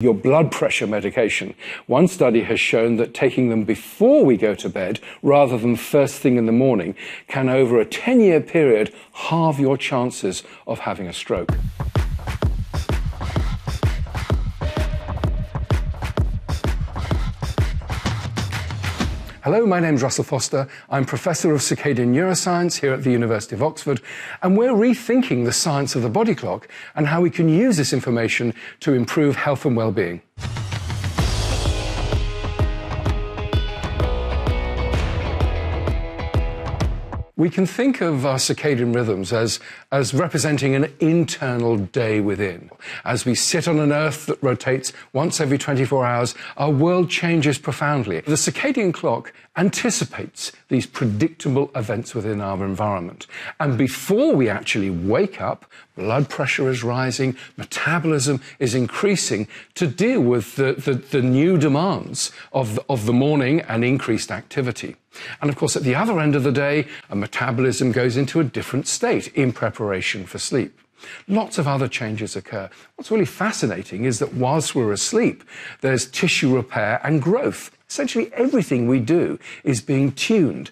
Your blood pressure medication. One study has shown that taking them before we go to bed, rather than first thing in the morning, can over a 10-year period halve your chances of having a stroke. Hello, my name's Russell Foster. I'm Professor of Circadian Neuroscience here at the University of Oxford, and we're rethinking the science of the body clock and how we can use this information to improve health and well-being. We can think of our circadian rhythms as representing an internal day within. As we sit on an Earth that rotates once every 24 hours, our world changes profoundly. The circadian clock anticipates these predictable events within our environment. And before we actually wake up, blood pressure is rising, metabolism is increasing to deal with the new demands of the morning and increased activity. And of course, at the other end of the day, a metabolism goes into a different state in preparation for sleep. Lots of other changes occur. What's really fascinating is that whilst we're asleep, there's tissue repair and growth. Essentially everything we do is being tuned,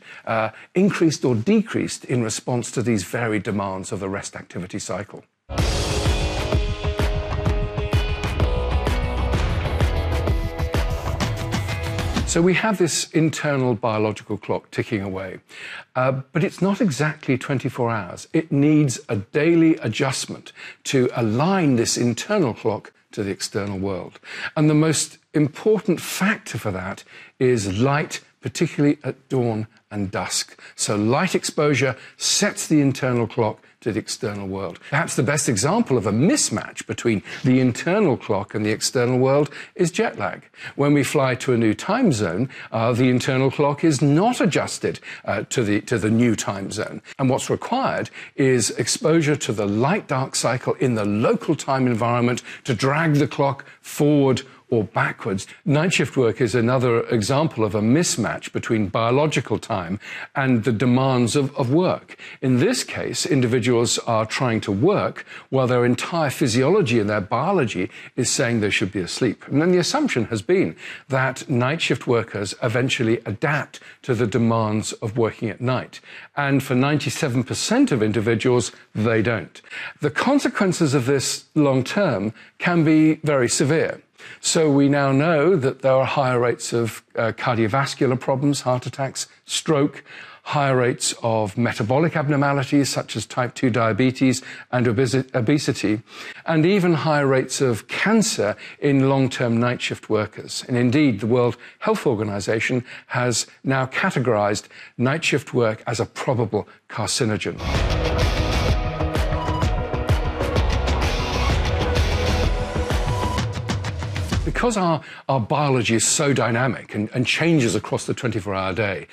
increased or decreased in response to these varied demands of the rest-activity cycle. So we have this internal biological clock ticking away, but it's not exactly 24 hours. It needs a daily adjustment to align this internal clock to the external world. And the most important factor for that is light, particularly at dawn and dusk. So light exposure sets the internal clock to the external world. Perhaps the best example of a mismatch between the internal clock and the external world is jet lag. When we fly to a new time zone, the internal clock is not adjusted to the new time zone. And what's required is exposure to the light-dark cycle in the local time environment to drag the clock forward or backwards. Night shift work is another example of a mismatch between biological time and the demands of work. In this case, individuals are trying to work while their entire physiology and their biology is saying they should be asleep. And then the assumption has been that night shift workers eventually adapt to the demands of working at night. And for 97% of individuals, they don't. The consequences of this long term can be very severe. So we now know that there are higher rates of cardiovascular problems, heart attacks, stroke, higher rates of metabolic abnormalities such as type 2 diabetes and obesity, and even higher rates of cancer in long-term night shift workers. And indeed, the World Health Organization has now categorized night shift work as a probable carcinogen. Because our biology is so dynamic and changes across the 24-hour day,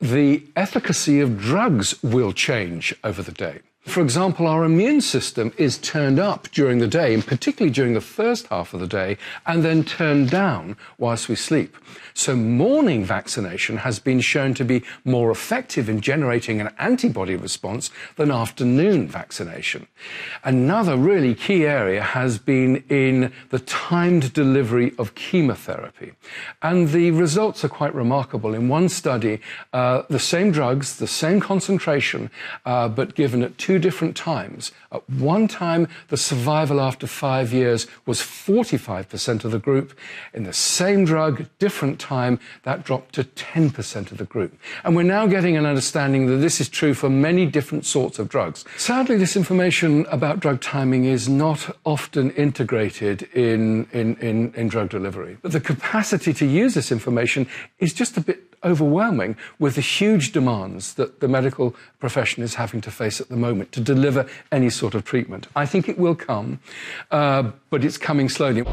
the efficacy of drugs will change over the day. For example, our immune system is turned up during the day, and particularly during the first half of the day, and then turned down whilst we sleep. So morning vaccination has been shown to be more effective in generating an antibody response than afternoon vaccination. Another really key area has been in the timed delivery of chemotherapy. And the results are quite remarkable. In one study, the same drugs, the same concentration, but given at two different times. At one time, the survival after 5 years was 45% of the group. In the same drug, different time, that dropped to 10% of the group. And we're now getting an understanding that this is true for many different sorts of drugs. Sadly, this information about drug timing is not often integrated in drug delivery. But the capacity to use this information is just a bit overwhelming with the huge demands that the medical profession is having to face at the moment to deliver any sort of treatment. I think it will come, but it's coming slowly.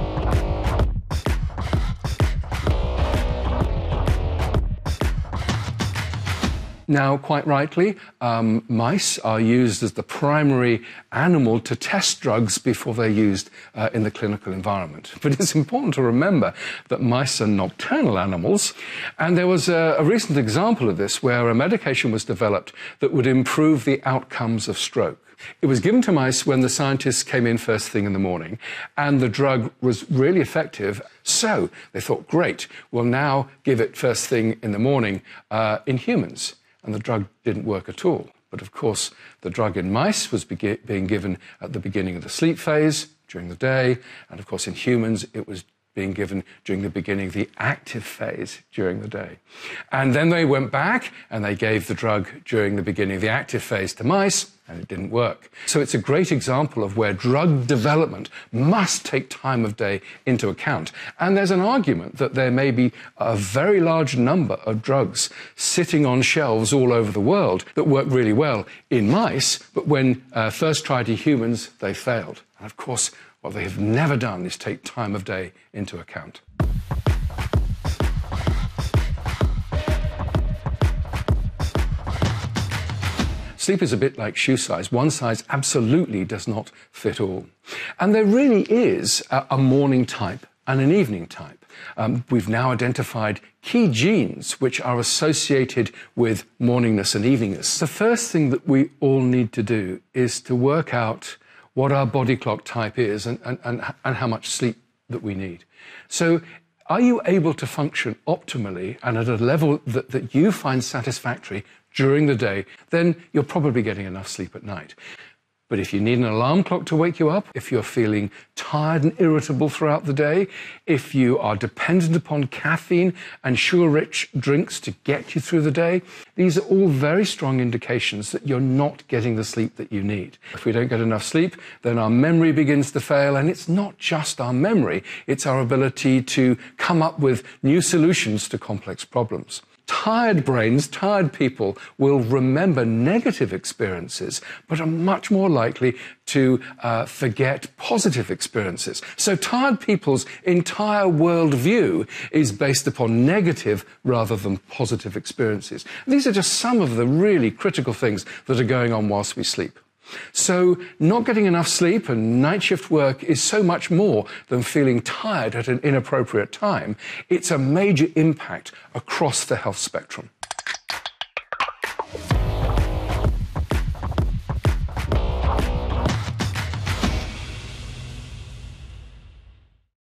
Now, quite rightly, mice are used as the primary animal to test drugs before they're used in the clinical environment. But it's important to remember that mice are nocturnal animals, and there was a recent example of this where a medication was developed that would improve the outcomes of stroke. It was given to mice when the scientists came in first thing in the morning, and the drug was really effective. So they thought, great, we'll now give it first thing in the morning in humans. And the drug didn't work at all. But of course, the drug in mice was being given at the beginning of the sleep phase, during the day, and of course in humans it was being given during the beginning of the active phase during the day. And then they went back and they gave the drug during the beginning of the active phase to mice, and it didn't work. So it's a great example of where drug development must take time of day into account. And there's an argument that there may be a very large number of drugs sitting on shelves all over the world that work really well in mice, but when first tried in humans, they failed. And of course, what they have never done is take time of day into account. Sleep is a bit like shoe size. One size absolutely does not fit all. And there really is a morning type and an evening type. We've now identified key genes which are associated with morningness and eveningness. The first thing that we all need to do is to work out what our body clock type is and how much sleep that we need. So are you able to function optimally and at a level that you find satisfactory during the day? Then you're probably getting enough sleep at night. But if you need an alarm clock to wake you up, if you're feeling tired and irritable throughout the day, if you are dependent upon caffeine and sugar-rich drinks to get you through the day, these are all very strong indications that you're not getting the sleep that you need. If we don't get enough sleep, then our memory begins to fail, and it's not just our memory, it's our ability to come up with new solutions to complex problems. Tired brains, tired people will remember negative experiences, but are much more likely to forget positive experiences. So tired people's entire worldview is based upon negative rather than positive experiences. And these are just some of the really critical things that are going on whilst we sleep. So not getting enough sleep and night shift work is so much more than feeling tired at an inappropriate time. It's a major impact across the health spectrum.